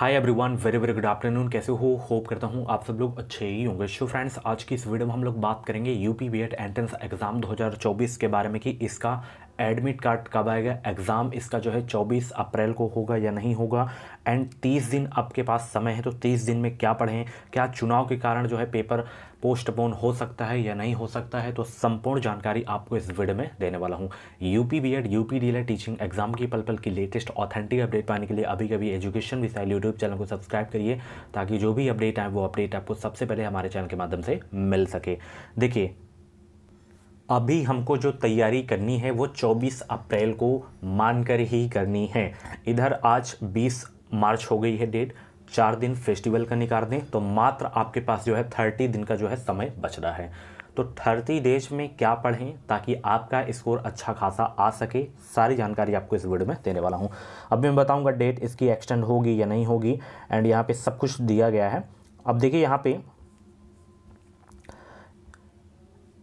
हाय everyone, very very good afternoon. कैसे हो? Hope करता हूँ आप सब लोग अच्छे ही होंगे। सो फ्रेंड्स, आज की इस वीडियो में हम लोग बात करेंगे यूपी बीएड एंट्रेंस एग्ज़ाम 2024 के बारे में कि इसका एडमिट कार्ड कब आएगा, एग्ज़ाम इसका जो है 24 अप्रैल को होगा या नहीं होगा, एंड 30 दिन आपके पास समय है, तो 30 दिन में क्या पढ़ें, क्या चुनाव के कारण जो है पेपर पोस्टपोन हो सकता है या नहीं हो सकता है, तो संपूर्ण जानकारी आपको इस वीडियो में देने वाला हूं। UP BEd UP DElEd teaching exam की पल पल की लेटेस्ट ऑथेंटिक अपडेट पाने के लिए अभी कभी education with Sahil YouTube channel को सब्सक्राइब करिए, ताकि जो भी अपडेट आए वो अपडेट आपको सबसे पहले हमारे चैनल के माध्यम से मिल सके। देखिए, अभी हमको जो तैयारी करनी है वो 24 अप्रैल को मानकर ही करनी है। इधर आज 20 मार्च हो गई है डेट, 4 दिन फेस्टिवल का निकाल दें तो मात्र आपके पास जो है 30 दिन का जो है समय बच रहा है। तो 30 डेज में क्या पढ़ें ताकि आपका स्कोर अच्छा खासा आ सके, सारी जानकारी आपको इस वीडियो में देने वाला हूं। अब मैं बताऊंगा डेट इसकी एक्सटेंड होगी या नहीं होगी, एंड यहाँ पर सब कुछ दिया गया है। अब देखिए, यहाँ पर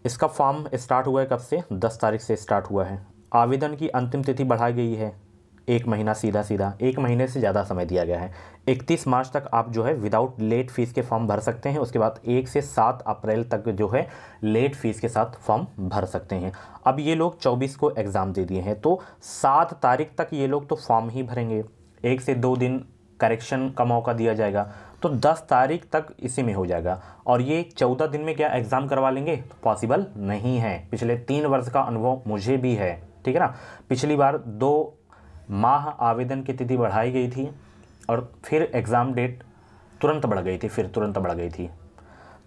इसका फॉर्म स्टार्ट हुआ है कब से, 10 तारीख से स्टार्ट हुआ है। आवेदन की अंतिम तिथि बढ़ाई गई है 1 महीना, सीधा 1 महीने से ज़्यादा समय दिया गया है। 31 मार्च तक आप जो है विदाउट लेट फीस के फॉर्म भर सकते हैं। उसके बाद 1 से 7 अप्रैल तक जो है लेट फीस के साथ फॉर्म भर सकते हैं। अब ये लोग 24 को एग्ज़ाम दे दिए हैं, तो 7 तारीख तक ये लोग तो फॉर्म ही भरेंगे। 1 से 2 दिन करेक्शन का मौका दिया जाएगा, तो 10 तारीख तक इसी में हो जाएगा। और ये 14 दिन में क्या एग्ज़ाम करवा लेंगे, तो पॉसिबल नहीं है। पिछले 3 वर्ष का अनुभव मुझे भी है, ठीक है ना। पिछली बार 2 माह आवेदन की तिथि बढ़ाई गई थी और फिर एग्ज़ाम डेट तुरंत बढ़ गई थी,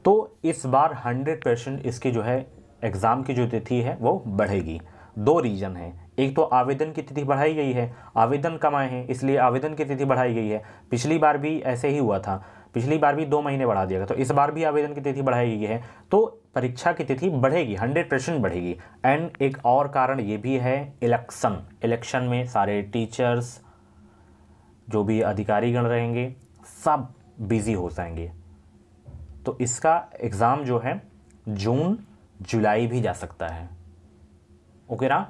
तो इस बार 100% इसकी जो है एग्ज़ाम की जो तिथि है वो बढ़ेगी। 2 रीज़न हैं, एक तो आवेदन की तिथि बढ़ाई गई है, आवेदन कम आए हैं इसलिए आवेदन की तिथि बढ़ाई गई है। पिछली बार भी ऐसे ही हुआ था, पिछली बार भी 2 महीने बढ़ा दिया गया, तो इस बार भी आवेदन की तिथि बढ़ाई गई है, तो परीक्षा की तिथि बढ़ेगी, 100% बढ़ेगी। एंड एक और कारण ये भी है, इलेक्शन में सारे टीचर्स जो भी अधिकारीगण रहेंगे सब बिजी हो जाएंगे, तो इसका एग्ज़ाम जो है जून जुलाई भी जा सकता है, ओके ना।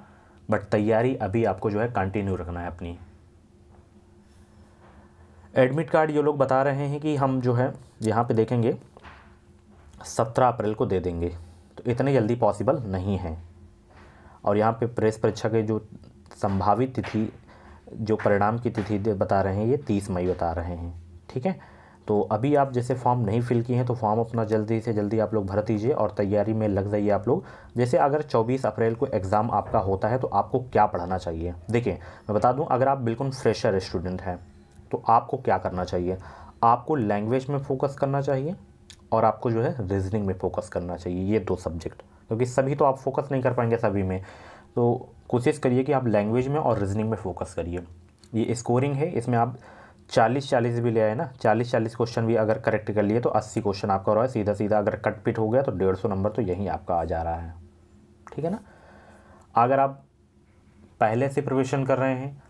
बट तैयारी अभी आपको जो है कंटिन्यू रखना है अपनी। एडमिट कार्ड ये लोग बता रहे हैं कि हम जो है यहाँ पे देखेंगे 17 अप्रैल को दे देंगे, तो इतने जल्दी पॉसिबल नहीं है। और यहाँ पे प्रेस परीक्षा के जो संभावित तिथि, जो परिणाम की तिथि बता रहे हैं ये 30 मई बता रहे हैं, ठीक है। तो अभी आप जैसे फॉर्म नहीं फिल किए हैं तो फॉर्म अपना जल्दी से जल्दी आप लोग भर दीजिए और तैयारी में लग जाइए आप लोग। जैसे अगर 24 अप्रैल को एग्ज़ाम आपका होता है तो आपको क्या पढ़ना चाहिए, देखिए मैं बता दूं। अगर आप बिल्कुल फ्रेशर स्टूडेंट हैं तो आपको क्या करना चाहिए, आपको लैंग्वेज में फोकस करना चाहिए और आपको जो है रीजनिंग में फोकस करना चाहिए, ये 2 सब्जेक्ट, क्योंकि सभी तो आप फोकस नहीं कर पाएंगे सभी में। तो कोशिश करिए कि आप लैंग्वेज में और रीजनिंग में फोकस करिए। ये स्कोरिंग है, इसमें आप 40-40 भी ले आए ना, 40-40 क्वेश्चन भी अगर करेक्ट कर लिए तो 80 क्वेश्चन आपका रहा है सीधा। अगर कट पिट हो गया तो 150 नंबर तो यहीं आपका आ जा रहा है, ठीक है ना। अगर आप पहले से प्रिपरेशन कर रहे हैं,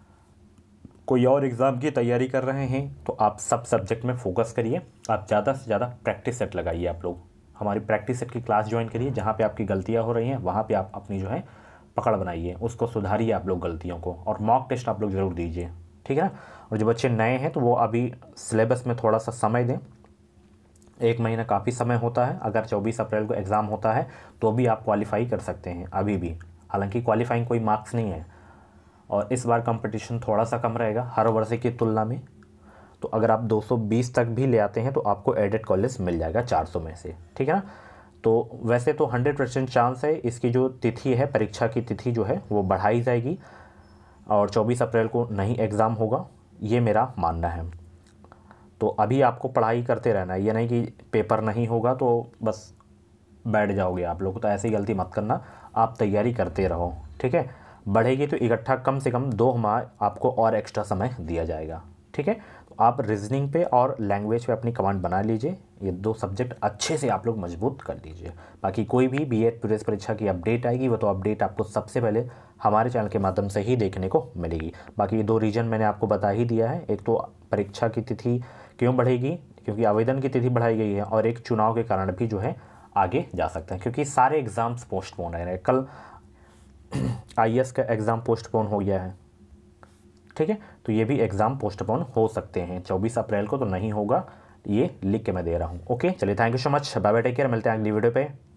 कोई और एग्ज़ाम की तैयारी कर रहे हैं, तो आप सब सब्जेक्ट में फोकस करिए। आप ज़्यादा से ज़्यादा प्रैक्टिस सेट लगाइए, आप लोग हमारी प्रैक्टिस सेट की क्लास ज्वाइन करिए। जहाँ पर आपकी गलतियाँ हो रही हैं वहाँ पर आप अपनी जो है पकड़ बनाइए, उसको सुधारिए आप लोग गलतियों को, और मॉक टेस्ट आप लोग ज़रूर दीजिए, ठीक है ना। और जो बच्चे नए हैं तो वो अभी सिलेबस में थोड़ा सा समय दें, 1 महीना काफ़ी समय होता है। अगर 24 अप्रैल को एग्ज़ाम होता है तो भी आप क्वालिफाई कर सकते हैं अभी भी, हालांकि क्वालिफाइंग कोई मार्क्स नहीं है और इस बार कंपटीशन थोड़ा सा कम रहेगा हर वर्ष की तुलना में। तो अगर आप 220 तक भी ले आते हैं तो आपको एडेड कॉलेज मिल जाएगा 400 में से, ठीक है ना। तो वैसे तो 100% चांस है, इसकी जो तिथि है परीक्षा की तिथि जो है वो बढ़ाई जाएगी और 24 अप्रैल को नहीं एग्ज़ाम होगा, ये मेरा मानना है। तो अभी आपको पढ़ाई करते रहना है, ये नहीं कि पेपर नहीं होगा तो बस बैठ जाओगे आप लोग, तो ऐसी गलती मत करना। आप तैयारी करते रहो, ठीक है। बढ़ेगी तो इकट्ठा कम से कम 2 माह आपको और एक्स्ट्रा समय दिया जाएगा, ठीक है। तो आप रीजनिंग पे और लैंग्वेज पे अपनी कमांड बना लीजिए, ये 2 सब्जेक्ट अच्छे से आप लोग मजबूत कर दीजिए। बाकी कोई भी बीएड प्रवेश परीक्षा की अपडेट आएगी वो तो अपडेट आपको सबसे पहले हमारे चैनल के माध्यम से ही देखने को मिलेगी। बाकी ये 2 रीज़न मैंने आपको बता ही दिया है, एक तो परीक्षा की तिथि क्यों बढ़ेगी क्योंकि आवेदन की तिथि बढ़ाई गई है, और एक चुनाव के कारण भी जो है आगे जा सकते हैं क्योंकि सारे एग्ज़ाम्स पोस्टपोन है। कल IAS का एग्ज़ाम पोस्टपोन हो गया है, ठीक है, तो ये भी एग्ज़ाम पोस्टपोन हो सकते हैं 24 अप्रैल को, तो नहीं होगा, ये लिख के मैं दे रहा हूँ। ओके, चलिए, thank you so much, bye bye, take care, मिलते हैं अगली वीडियो पे।